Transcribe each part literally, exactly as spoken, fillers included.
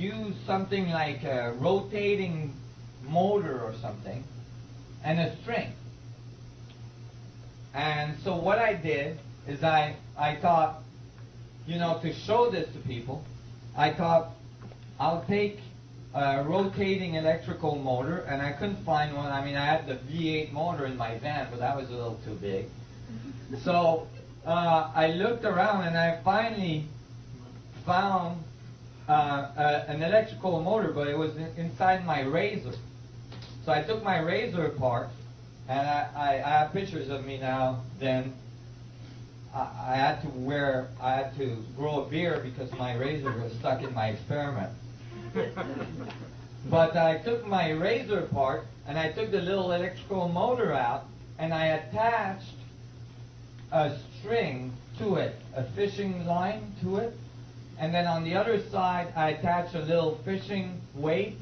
use something like a rotating motor or something and a string. And so what I did is I, I thought, you know, to show this to people, I thought I'll take a rotating electrical motor, and I couldn't find one. I mean, I had the V eight motor in my van, but that was a little too big. So uh, I looked around, and I finally found uh, uh, an electrical motor, but it was in, inside my razor. So I took my razor apart, and I, I, I have pictures of me now. Then I, I had to wear, I had to grow a beard because my razor was stuck in my experiment. But I took my razor apart, and I took the little electrical motor out, and I attached a string to it, a fishing line to it, and then on the other side I attached a little fishing weight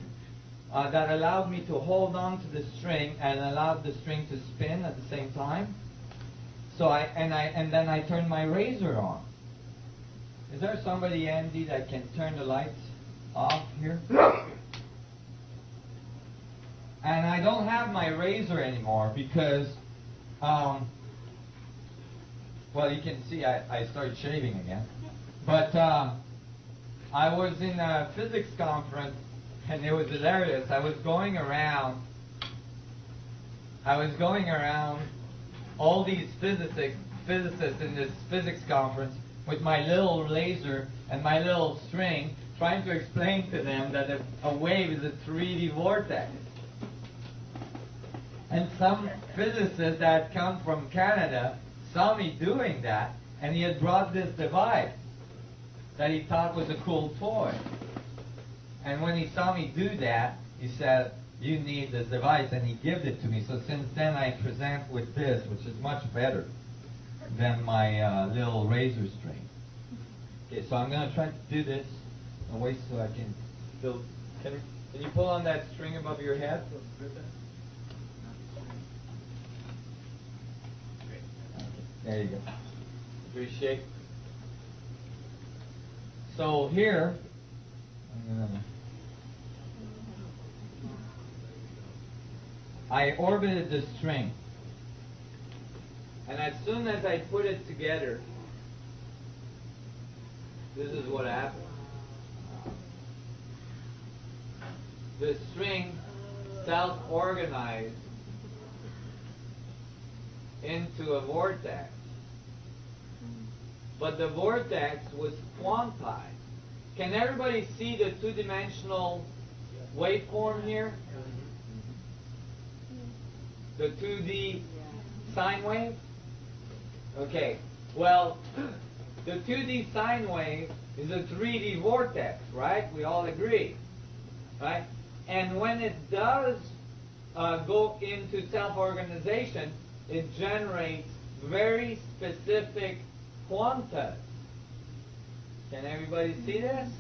uh, that allowed me to hold on to the string and allowed the string to spin at the same time. So I and I and then I turned my razor on. Is there somebody, Andy, that can turn the lights off here? And I don't have my razor anymore because, um, well, you can see I, I started shaving again. But uh, I was in a physics conference, and it was hilarious. I was going around, I was going around all these physicists, physicists in this physics conference with my little laser and my little string, trying to explain to them that a, a wave is a three D vortex. And some physicist that come from Canada saw me doing that, and he had brought this device that he thought was a cool toy. And when he saw me do that, he said, "You need this device," and he gave it to me. So since then I present with this, which is much better than my uh, little razor string. Okay, so I'm going to try to do this in a way so I can still... Can, can you pull on that string above your head? There you go. Appreciate. So here, I'm gonna, I orbited the string. And as soon as I put it together, this is what happened. The string self-organized into a vortex. But the vortex was quantized. Can everybody see the two-dimensional waveform here? The two D sine wave? Okay, well, the two D sine wave is a three D vortex, right? We all agree, right? And when it does uh, go into self-organization, it generates very specific quantas. Can everybody see this?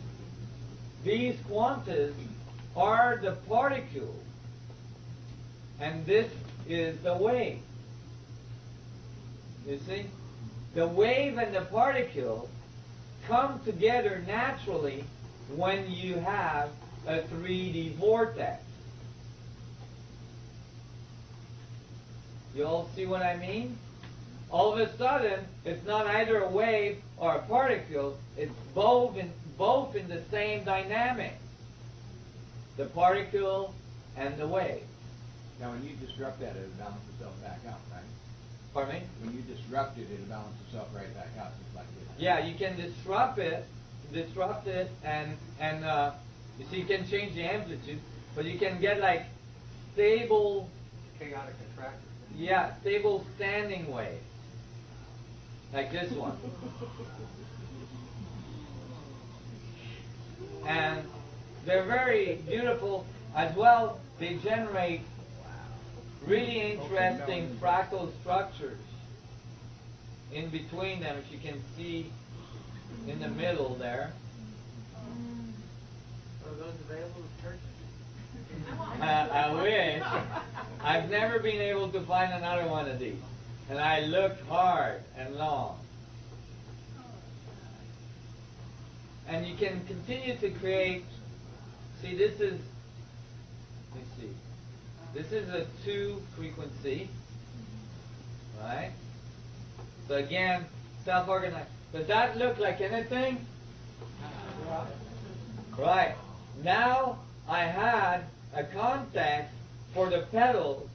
These quantas are the particle, and this is the wave. You see? The wave and the particle come together naturally when you have a three D vortex. You all see what I mean? All of a sudden, it's not either a wave or a particle, it's both in, both in the same dynamic. The particle and the wave. Now when you disrupt that, it balances itself back out, right? Pardon me? When you disrupt it, it balances itself right back out. Just like this. Yeah, you can disrupt it, disrupt it, and, and uh, you see, you can change the amplitude, but you can get like stable... Chaotic attractor. Yeah, stable standing waves. Like this one. And they're very beautiful as well. They generate really interesting fractal structures in between them, if you can see in the middle there. Are those available to churches? Uh, I wish. I've never been able to find another one of these. And I looked hard and long. And you can continue to create See, this is, let me see, this is a two frequency, right? So again, self-organized. Does that look like anything? Right. Now I had a contact for the pedals,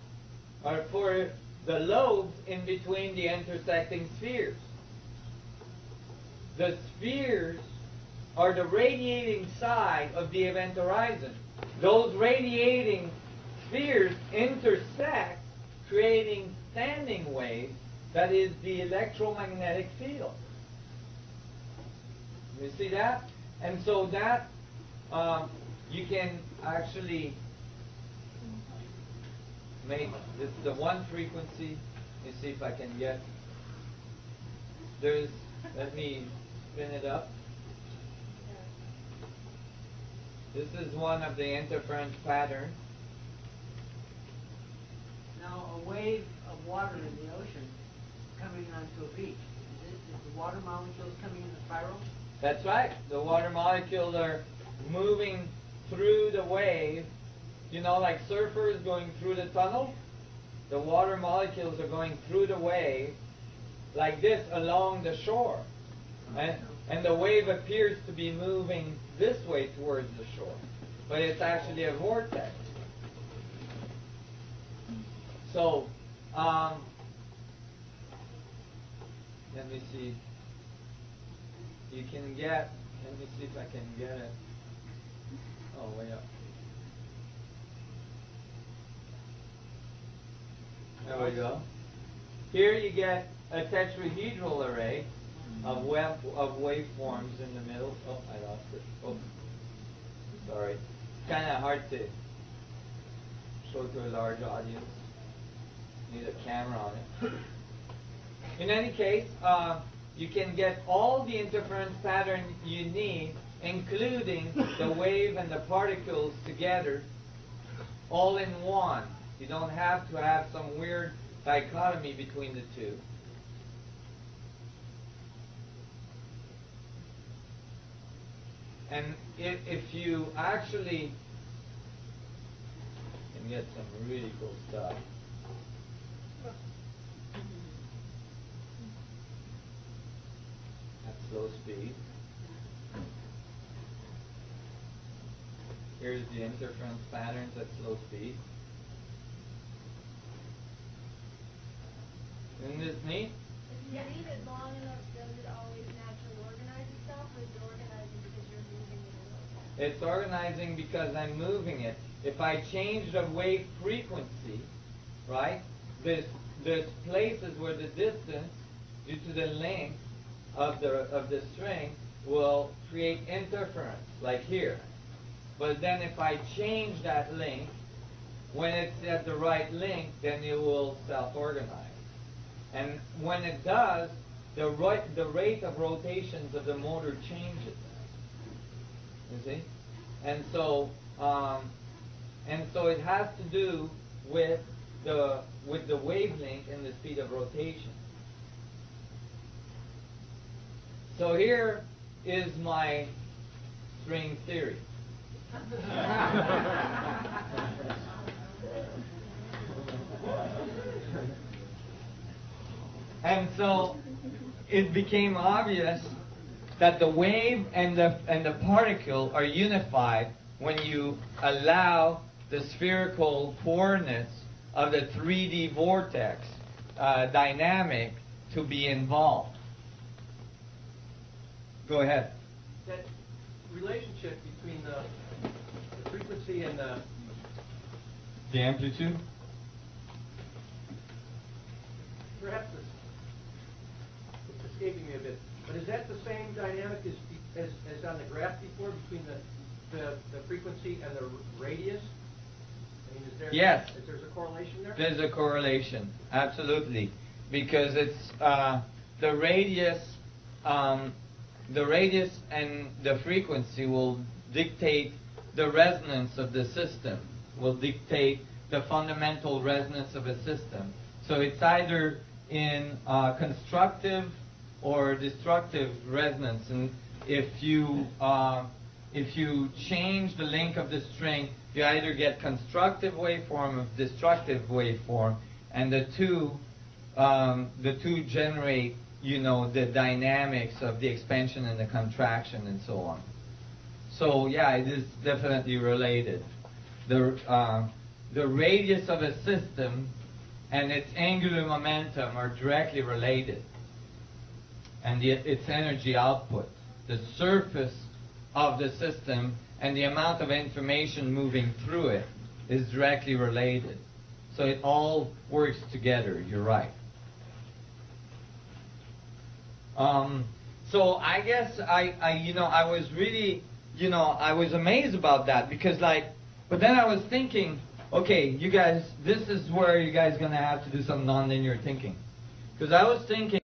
or for the lobes in between the intersecting spheres. The spheres are the radiating side of the event horizon. Those radiating spheres intersect, creating standing waves that is the electromagnetic field. You see that? And so that um, you can actually make this the one frequency. Let's see if I can get there's let me spin it up. This is one of the interference patterns. Now a wave of water in the ocean coming onto a beach. Is, it, is the water molecules coming in a spiral? That's right. The water molecules are moving through the wave. You know, like surfers going through the tunnel? The water molecules are going through the wave like this along the shore. And, and the wave appears to be moving this way towards the shore. But it's actually a vortex. So, um, let me see. You can get, let me see if I can get it. Oh, way up. There we go. Here you get a tetrahedral array of wave, of waveforms in the middle. Oh, I lost it. Oh, sorry. It's kind of hard to show to a large audience. Need a camera on it. In any case, uh, you can get all the interference pattern you need, including the wave and the particles together, all in one. You don't have to have some weird dichotomy between the two. And if, if you actually can get some really cool stuff. Slow speed. Here's the interference patterns at slow speed. Isn't this neat? If you leave it long enough, does it always naturally organize itself, or is it organizing because you're moving it? It's organizing because I'm moving it. If I change the wave frequency, right, there's, there's places where the distance, due to the length, of the of the string will create interference, like here. But then if I change that length, when it's at the right length, then it will self-organize. And when it does, the right the rate of rotations of the motor changes. You see? And so um, and so it has to do with the with the wavelength and the speed of rotation. So here is my string theory. And so it became obvious that the wave and the and the particle are unified when you allow the spherical coordinates of the three D vortex uh, dynamic to be involved. Go ahead. That relationship between the, the frequency and the... The amplitude? Perhaps it's, it's escaping me a bit. But is that the same dynamic as, as, as on the graph before, between the, the, the frequency and the radius? I mean, is there, yes. Is there a correlation there? There's a correlation, absolutely. Because it's uh, the radius... Um, The radius and the frequency will dictate the resonance of the system, will dictate the fundamental resonance of a system. So it's either in uh, constructive or destructive resonance. And if you uh, if you change the length of the string, you either get constructive waveform or destructive waveform, and the two, um, the two generate, you know, the dynamics of the expansion and the contraction and so on. So yeah, it is definitely related. The, uh, the radius of a system and its angular momentum are directly related, and the, its energy output, the surface of the system and the amount of information moving through it is directly related. So it all works together, you're right. Um, so I guess I, I, you know, I was really, you know, I was amazed about that because like, but then I was thinking, okay, you guys, this is where you guys are gonna have to do some nonlinear thinking. Because I was thinking,